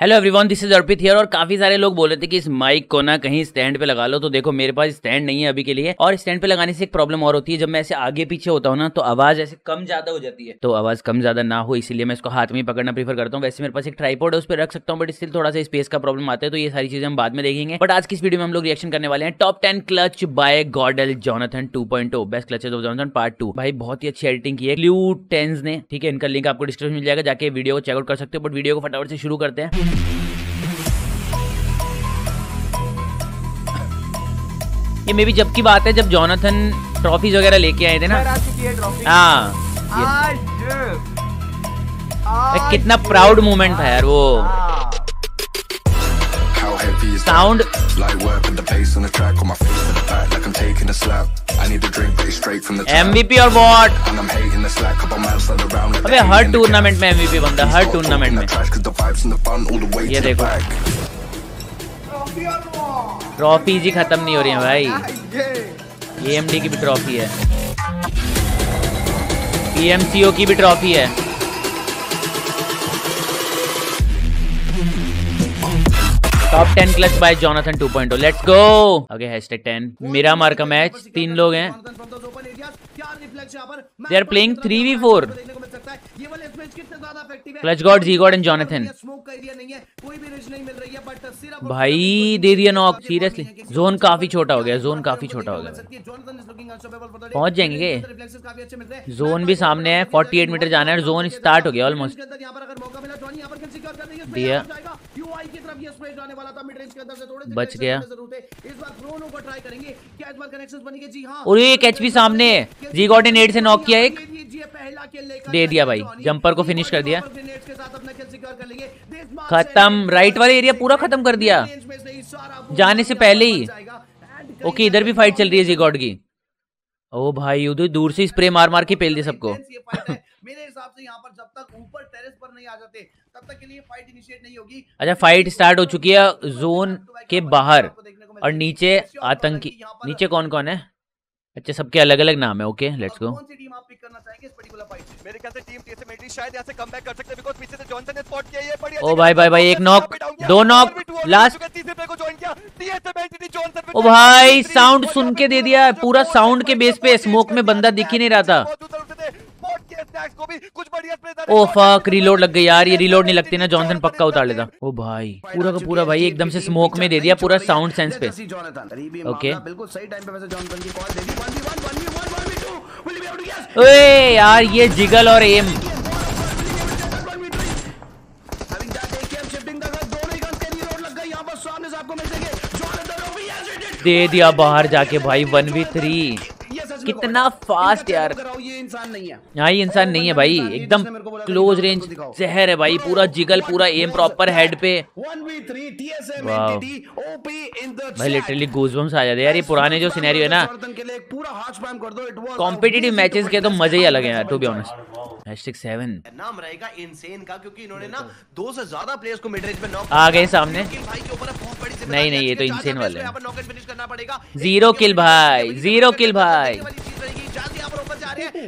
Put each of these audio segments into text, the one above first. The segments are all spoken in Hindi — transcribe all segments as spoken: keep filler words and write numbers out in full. Hello everyone, this is Arpit here. और काफी सारे लोग बोल रहे थे कि इस माइक को ना कहीं स्टैंड पे लगा लो, तो देखो मेरे पास स्टैंड नहीं है अभी के लिए। और स्टैंड पे लगाने से एक प्रॉब्लम और होती है, जब मैं ऐसे आगे पीछे होता हूँ ना तो आवाज ऐसे कम ज्यादा हो जाती है। तो आवाज कम ज्यादा ना हो इसलिए मैं इसको हाथ में पकड़ना प्रीफर करता हूँ। वैसे मेरे पास एक ट्राइपॉड है, उस पर रख सकता हूँ, बट स्टिल थोड़ा सा स्पेस का प्रॉब्लम आता है, तो ये सारी चीजें हम बाद में देखेंगे। बट आज की इस वीडियो में हम लोग रिएक्शन करने वाले हैं top ten clutch by GodL Jonathan two point O, best clutches of Jonathan part two. भाई बहुत ही अच्छी एडिटिंग की है क्लू टेंस ने, ठीक है। इनका लिंक आपको डिस्क्रिप्शन मिल जाएगा, जाके वीडियो को चेकआउट कर सकते हो। बट वीडियो को फटाफट से शुरू करते हैं। ये मे भी जब की बात है जब जॉनथन ट्रॉफीज वगैरह लेके आए थे ना। हाँ, कितना प्राउड मोमेंट था यार वो। साउंड एमवीपी और व्हाट। अबे हर टूर्नामेंट में एमवीपी बनता है, हर टूर्नामेंट में। ये देखो ट्रॉफी जी खत्म नहीं हो रही है भाई। एएमडी की भी ट्रॉफी है, पीएमसीओ की भी ट्रॉफी है। Top ten clutch by Jonathan two point O, let's go. Okay hashtag ten. मेरा मार का मैच, तीन लोग हैं। They are playing three v four. Clutch God, G God and Jonathan. भाई दे दिया नॉक, सीरियसली। जोन काफी छोटा हो गया, जोन काफी छोटा हो गया। पहुंच जाएंगे, जोन भी सामने है, अड़तालीस मीटर जाना है। जोन स्टार्ट हो गया ऑलमोस्ट। दिया बच गया। और ये कैच भी सामने है। जी गॉड ने नेट से नॉक किया, एक दे दिया भाई, जंपर को फिनिश कर दिया। खत्म, राइट वाला एरिया पूरा खत्म कर दिया जाने से पहले ही। ओके, इधर भी फाइट चल रही है जी गॉड की। ओ भाई उधर दूर से स्प्रे मार मार के पेल दिया सबको। मेरे हिसाब से यहाँ पर जब तक ऊपर टेरेस पर नहीं आ जाते तब तक के लिए फाइट इनिशिएट नहीं होगी। अच्छा, फाइट स्टार्ट हो चुकी है जोन के बाहर। और नीचे आतंकी, नीचे कौन कौन है? अच्छा, सबके अलग अलग नाम है। Okay let's go. कौन सी टीम आप पिक करना चाहेंगे इस पर्टिकुलर फाइट में? मेरे ख्याल से टीम टीएसएम एनटीटी शायद यहां से कमबैक कर सकते हैं, बिकॉज़ पीछे से जॉनसन ने स्पॉट किया है। बढ़िया। ओ भाई भाई भाई, एक नॉक, दो नॉक, लास्ट तीसरे पे को जॉइन किया टीएसएम एनटीटी जॉनसन पे। ओ भाई साउंड सुन के दे दिया पूरा। साउंड के बेस पे स्मोक में बंदा दिख ही नहीं रहा था। को भी कुछ बढ़िया। ओ फक, रिलोड लग गई यार। ये रिलोड नहीं लगती ना जॉनथन पक्का उतार लेता। ओ भाई पूरा का पूरा भाई एकदम से स्मोक में दे दिया पूरा, साउंड सेंस पे। ओके बिल्कुल सही टाइम पे वैसे जॉनथन की कॉल दे दी। One v one, one v one, one v two will be able to guess. ओए यार ये जिगल और एम। Having that a came shifting the gun, दोनों ही गन के रिलोड लग गई। यहां पर सामने से आपको मिल जाएंगे जॉनथन। ओ भी एजिटेड दे दिया बाहर जाके भाई, वन वी थ्री। कितना फास्ट यार। ये इंसान नहीं है, यहाँ ये इंसान नहीं है भाई। एकदम क्लोज रेंज जहर है भाई, पूरा जिगल, पूरा एम प्रॉपर हेड पे। भाई लिटरली गूजबम्स आ जाते यार। ये पुराने जो सिनेरियो है ना कॉम्पिटिटिव मैचेस के, तो मजे ही अलग है यार to be honest. Hashtag seven नाम रहेगा इनसेन का, क्योंकि इन्होंने ना दो से ज्यादा प्लेयर्स को मिड रेंज में नॉक आ गए सामने। नहीं नहीं ये तो इनसेन वाले हैं। जीरो किल भाई, जीरो किल भाई।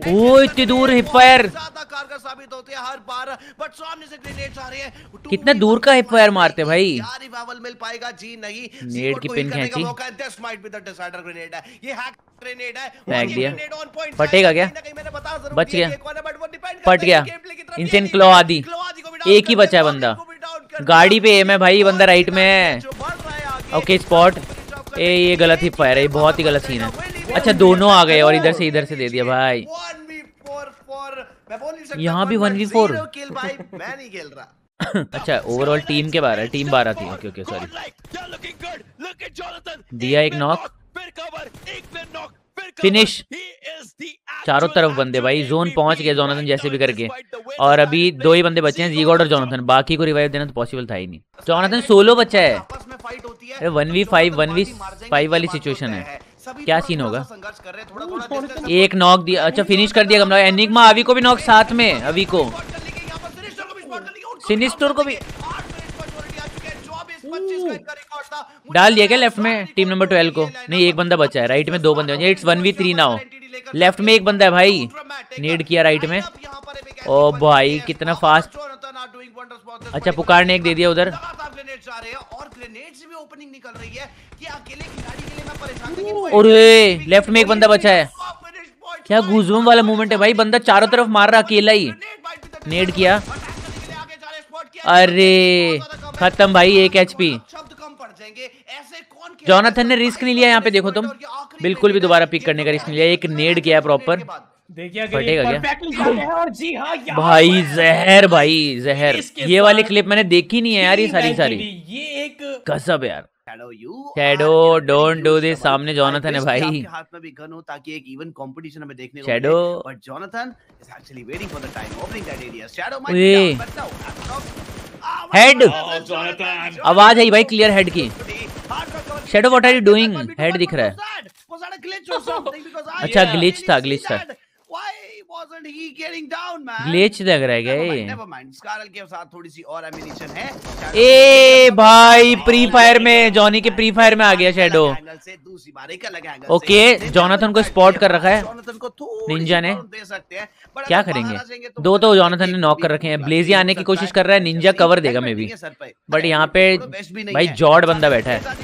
वो इतनी दूर हिपफायर साबित होते हैं हर बार, बट सामने से ग्रेनेड्स आ रहे हैं। कितना दूर का हिपफायर मारते भाई। यार रिवाइवल मिल पाएगा जी नहीं। नेड की पिन खींची, this might be the decider grenade है। ये हैक ग्रेनेड है, फेंक दिया। फटेगा क्या? बच गया, फट गया। इंसेन क्लॉ आदि, एक ही बचा है बंदा। गाड़ी पे एम है भाई, बंदा राइट में है। Okay spot. ए ये गलत हिपफायर है, ये बहुत ही गलत सीन है। अच्छा दोनों आ गए और इधर से इधर से दे दिया भाई। यहाँ भी वन वी फोर। मैं नहीं खेल रहा। अच्छा ओवरऑल टीम के बारह, टीम बारह थी। Okay okay sorry. दिया एक नॉक, फिनिश। चारों तरफ बंदे भाई, जोन पहुंच गए जॉनथन जैसे भी करके। और अभी दो ही बंदे बचे हैं, जी गॉड और जॉनथन। बाकी को रिवाइव देना तो पॉसिबल था ही नहीं। जॉनथन सोलो बचा है। One v five one v five वाली सिचुएशन है, क्या सीन होगा? एक नॉक दिया, अच्छा फिनिश कर दिया गमला। एनिग्मा अवी को भी नॉक, साथ में अवी को, सिनिस्टर को भी डाल दिया। क्या लेफ्ट में टीम नंबर ट्वेल्व को? नहीं, एक बंदा बचा है, राइट में दो बंदे बचे। It's one v three now. Left में एक बंदा है भाई, नेड किया राइट में। ओ भाई कितना फास्ट। अच्छा पुकार ने एक दे दिया उधर। और ग्रेनेड से भी ओपनिंग निकल रही है कि अकेले खिलाड़ी के लिए मैं परेशान था। अरे लेफ्ट में एक बंदा बचा है। क्या गूजबम वाला मूवमेंट है भाई, बंदा चारों तरफ मार रहा अकेला ही। नेड किया, अरे खत्म भाई, एक एचपी। जॉनाथन ने रिस्क नहीं लिया यहाँ पे, देखो तुम बिल्कुल भी दोबारा पिक करने का रिस्क नहीं लिया। एक नेड किया प्रॉपर, फटेगा क्या भाई? जहर भाई जहर। ये वाली क्लिप मैंने देखी नहीं है यार, ये सारी सारी ये एक कसब यार। शैडो डोंट डू दिस, सामने जॉनाथन है भाई। हाथ में भी गन हो ताकि एक इवन कंपटीशन हमें देखने को मिले। Shadow but Jonathan is actually waiting for the time opening that area. Shadow might be down. Head आवाज आई भाई क्लियर हेड की। Shadow what are you doing? Head दिख रहा है। अच्छा ग्लिच था, ग्लिच था wasn't he getting down man? Glitch लग रहा है गाइस। नेवर माइंड, स्कारल के साथ थोड़ी सी और एमिनेशन है। ए भाई प्री फायर में, जॉनी के प्री फायर में आ गया शैडो। दूसरी बार एक अलग एंगल से ओके, जॉनाथन को स्पॉट कर रखा है निंजा ने। क्या करेंगे, दो तो जॉनाथन ने नॉक कर रखे हैं। ब्लेजी आने की कोशिश कर रहा है, निंजा कवर देगा मे बी, बट यहाँ पे भाई जॉर्ड बंदा बैठा है।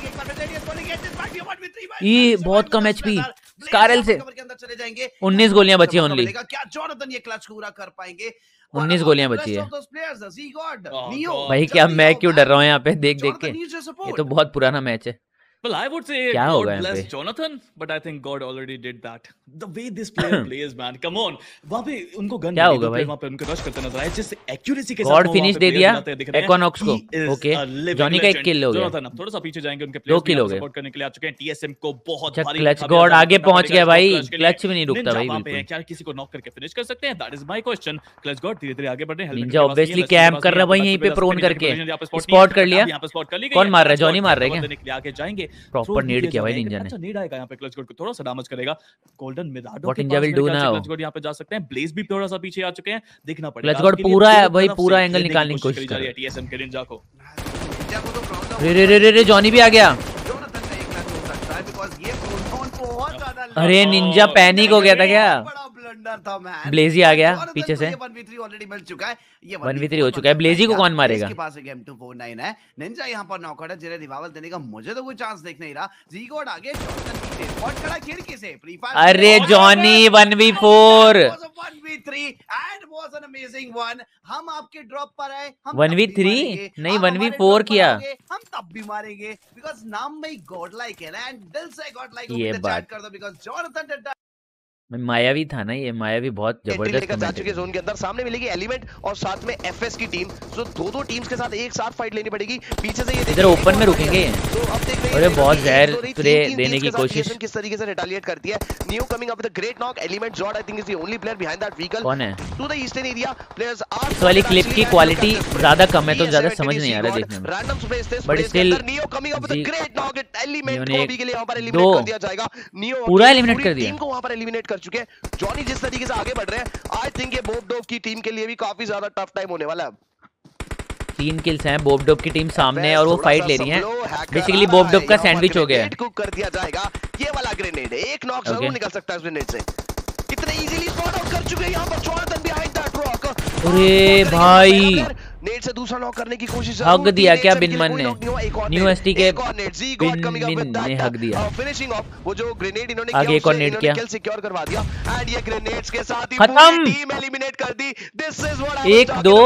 बहुत कम एचपी स्कारल से। उन्नीस गोलियां बची हैं ओनली। क्या जॉनथन ये क्लच पूरा कर पाएंगे? उन्नीस गोलियां बची है भाई। क्या मैं क्यों डर रहा हूँ यहाँ पे देख देख के, ये तो बहुत पुराना मैच है। Well, I would say God bless Jonathan, but I think God already did that. The way this player plays, man, come on. वहाँ पे उनको गन क्या होगा भाई? वहाँ पे उनको रश करते नजर आए, जिस एक्यूरेसी के साथ God finish दे दिया Equinox को। Okay, Johnny का एक किल हो गया। Jonathan अब थोड़ा सा पीछे जाएंगे, उनके प्लेयर्स को सपोर्ट करने के लिए आ चुके हैं। T S M को बहुत भारी क्लच। God आगे पहुँच गया भाई, क्लच भी नहीं रुकता भाई बिल्कुल। क्या किसी को नॉक करके फिनिश कर सकते हैं? That is my question. Clutch God धीरे-धीरे आगे बढ़ रहे हैं। Ninja obviously कैंप कर रहा है भाई, यहीं पे प्रोन करके स्पॉट कर लिया। कौन मार रहा है? Johnny मार रहा है क्या? आगे जाएंगे प्रॉपर नेड किया भाई निंजा ने। अच्छा नेड आएगा यहाँ पे, क्लच कोड को थोड़ा सा डैमेज करेगा। Golden मिडाडो what ninja will do now. Clutch code यहाँ पे जा सकते हैं। ब्लेज भी थोड़ा सा पीछे आ चुके हैं, देखना पड़ेगा। क्लच कोड पूरा भाई पूरा एंगल निकालने की कोशिश कर रहा है टीएसएम के निंजा को। रे रे रे जॉनी भी आ गया। अरे निंजा पैनिक हो गया था क्या? ब्लेजी आ गया पीछे से। वन वी थ्री ऑलरेडी मिल चुका है, ये वन वी थ्री हो चुका है। ब्लेजी को कौन मारेगा? इसके पास एक एम टू फोर नाइन है। निंजा यहां पर नॉकआउट है, जिन्हें रिवाइवल देने का मुझे तो कोई चांस देख नहीं रहा। जी गॉड आगे बहुत खड़ा खिड़की से फ्री फायर। अरे Johnny one v four one v three and was an amazing one. हम आपके ड्रॉप पर आए, हम वन वी थ्री नहीं वन वी फोर किया, हम तब भी मारेंगे बिकॉज़ नाम भाई गॉड लाइक है ना, एंड दिल से गॉड लाइक होते चैट कर दो बिकॉज़ जॉनथन डिड। मायावी था ना ये, मायावी बहुत जबरदस्त जा चुके जोन के अंदर। सामने मिलेगी एलिमेंट और साथ में एफएस की टीम, तो दो दो टीम्स के साथ एक साथ फाइट लेनी पड़ेगी। पीछे से ये इधर ओपन में रुकेंगे। अरे बहुत जहर प्ले देने की कोशिश किस तरीके से रिटेलिएट करती है। New coming up with a great knock. Element Jord I think is the only player behind that vehicle to the eastern area. Players are इस वाली क्लिप की क्वालिटी ज्यादा कम है, तो ज्यादा समझ नहीं आ रहा देखने में, रैंडम स्पेस से but still new coming up with a great knock. Element को भी के लिए यहां पर एलिमिनेट कर दिया जाएगा। न्यू पूरा एलिमिनेट कर दिया, टीम को वहां पर एलिमिनेट कर चुके हैं। जॉनी जिस तरीके से आगे बढ़ रहे हैं, आई थिंक ये बॉब डोप की टीम के लिए भी काफी ज्यादा टफ टाइम होने वाला है। तीन किल्स हैं बॉब डोप की टीम सामने है और वो फाइट ले रही है। बेसिकली बॉब डोप का सैंडविच हो गया है, कुक कर दिया जाएगा। ये वाला ग्रेनेड एक नॉक जरूर निकल सकता है इस ग्रेनेड से। कितने इजीली स्पॉट आउट कर चुके हैं यहां पर जॉनथन बिहाइंड दैट रॉक। अरे भाई नेड से दूसरा नॉक करने की कोशिश, हक दिया क्या बिनमन ने? न्यू एसटी के बिनमन ने हक दिया। फिनिशिंग ऑफ वो जो ग्रेनेड इन्होंने किया, आगे एक और नेड किया, सिक्योर करवा दिया। एंड ये ग्रेनेड्स के साथ ही पूरी टीम एलिमिनेट कर दी। दिस इज व्हाट आई एक दो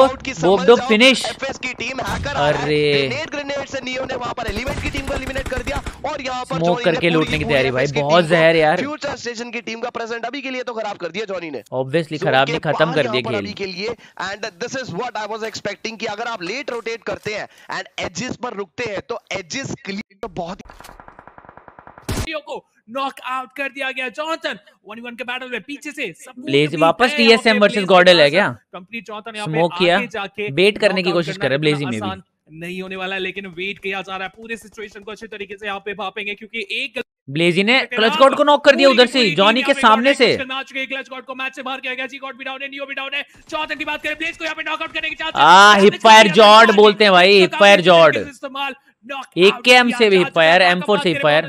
बॉब डॉप फिनिश। एफएस की टीम हैकर है, ग्रेनेड ग्रेनेड से नियो ने वहां पर एलिमेंट की टीम को एलिमिनेट कर दिया। और यहां पर स्मोक करके लूटने की तैयारी भाई, बहुत जहर यार। फ्यूचर स्टेशन की टीम का प्रेजेंट अभी के लिए तो खराब कर दिया जॉनी ने, ऑब्वियसली खराब नहीं, खत्म कर दिया खेल। And this is what I was expecting कि अगर आप लेट रोटेट करते हैं एंड एजेस पर रुकते हैं तो एजेस क्लियर तो बहुत को नॉक आउट कर दिया गया। जॉनथन वन वन के बैटल में पीछे से ब्लेज वापस टीएसएम वर्सेस गॉडल है क्या? कंपनी जॉनथन यहां पे आगे जाके वेट करने की कोशिश कर रहा है। ब्लेजी में भी नहीं होने वाला है, लेकिन वेट किया जा रहा है। पूरे सिचुएशन को अच्छे तरीके से यहां पे भापेंगे, क्योंकि एक ब्लेजी ने क्लच गॉड को नॉक कर दिया उधर से, जॉनी के सामने से। क्लच गॉड को मैच से बाहर किया गया। जी गॉड भी डाउन है, नियो भी डाउन है। चौथे की बात करें, ब्लेज को यहां पे नॉकआउट करने की चांस है। आ हिप फायर जॉर्ड बोलते हैं भाई, हिप फायर जॉर्ड। एक के एम से भी फायर, एम फोर से फायर।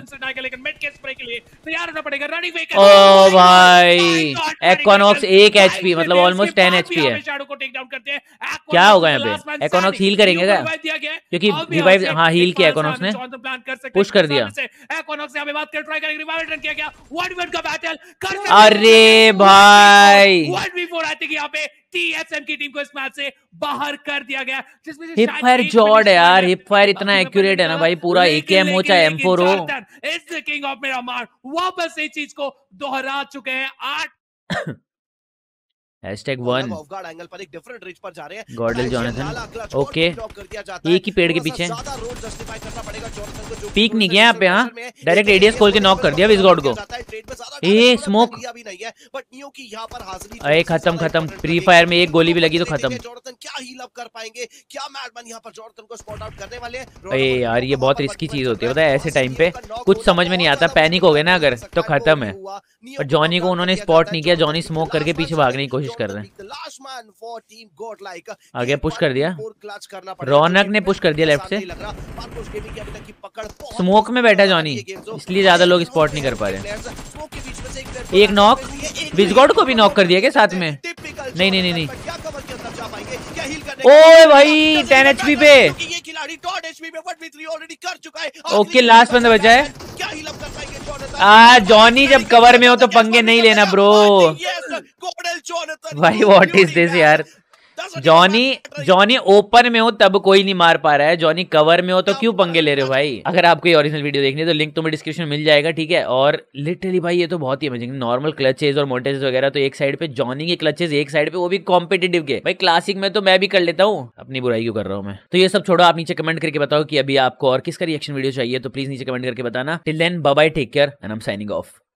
ओ भाई इकोनॉक्स एक एचपी मतलब ऑलमोस्ट टेन एचपी है। क्या होगा यहाँ पे? इकोनॉक्स हील करेंगे क्या? क्योंकि रिवाइव, हाँ हील किया इकोनॉक्स ने, पुश कर दिया। अरे भाई टीएसएम की टीम को इस मैच से बाहर कर दिया गया। हिप फायर जॉर्ड है यार, हिप फायर इतना एक्यूरेट है ना भाई, पूरा एकेएम हो चाहे एम फोर हो। इस किंग ऑफ मेरा मार वापस इस चीज को दोहरा चुके हैं। आठ हैशटैग वन एंगल पर एक डिफरेंट रेंज पर जा रहे हैं गॉडल जॉनथन। ओके एक ही पेड़ के पीछे पीक नहीं गया पे, हां डायरेक्ट एडीएस खोल के नॉक कर दिया इस गॉड को। ए स्मोक अरे खत्म खत्म, फ्री फायर में एक गोली भी लगी तो खत्म। जॉनथन क्या हील अप कर पाएंगे? क्या मैडमन यहां पर जॉनथन को स्पॉट आउट करने वाले हैं। अरे यार ये बहुत रिस्की चीज होती है पता है, ऐसे टाइम पे कुछ समझ में नहीं आता, पैनिक हो गए ना अगर तो खत्म है। और जॉनी को उन्होंने स्पॉट नहीं किया, जॉनी स्मोक करके पीछे भागने की कर रहे हैं। आगे पुश कर दिया, रौनक ने पुश कर दिया लेफ्ट से। स्मोक में बैठा जॉनी, इसलिए ज्यादा लोग स्पॉट नहीं कर पा रहे। एक नॉक, बिजगॉड को भी नॉक कर दिया के साथ में। नहीं नहीं नहीं नहीं ओए भाई टेन एचपी पे। ओके लास्ट बंदा बचा है जॉनी। जब कवर में हो तो पंगे नहीं लेना ब्रो। भाई व्हाट इज दिस यार। जॉनी जॉनी ओपन में हो तब कोई नहीं मार पा रहा है, जॉनी कवर में हो तो क्यों पंगे ले रहे हो भाई। अगर आपको ये ओरिजिनल वीडियो देखनी है तो लिंक तुम्हें डिस्क्रिप्शन में मिल जाएगा, ठीक है। और लिटरली भाई ये तो बहुत ही अमेजिंग, नॉर्मल क्लचेज और मोटेज वगैरह तो एक साइड पे, जॉनी के क्लचेज एक साइड पे, वो भी कॉम्पिटेटिव के। भाई क्लासिक में तो मैं भी कर लेता हूँ, अपनी बुराई क्यों कर रहा हूँ मैं। तो ये सब छोड़ो, आप नीचे कमेंट करके बताओ कि अभी आपको और किसका रिएक्शन वीडियो चाहिए, तो प्लीज नीचे कमेंट करके बताना। Till then bye bye, take care and I am signing of.